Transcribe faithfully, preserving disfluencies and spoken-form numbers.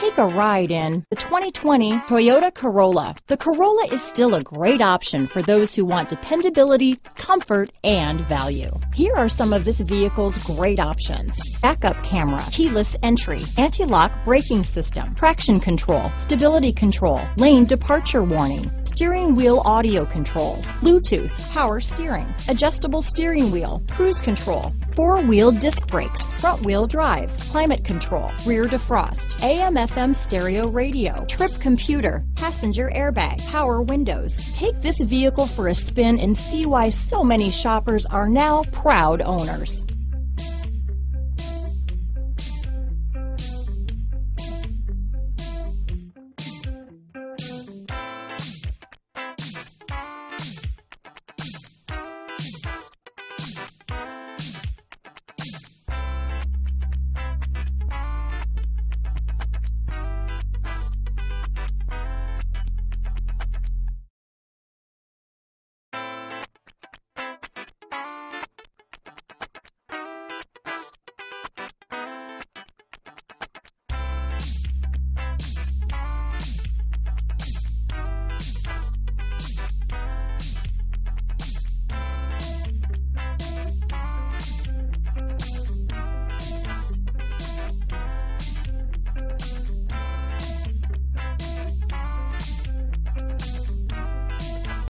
Take a ride in the twenty twenty Toyota Corolla. The Corolla is still a great option for those who want dependability, comfort, and value. Here are some of this vehicle's great options: backup camera, keyless entry, anti-lock braking system, traction control, stability control, lane departure warning, steering wheel audio controls, Bluetooth, power steering, adjustable steering wheel, cruise control, four-wheel disc brakes, front-wheel drive, climate control, rear defrost, A M F M stereo radio, trip computer, passenger airbag, power windows. Take this vehicle for a spin and see why so many shoppers are now proud owners.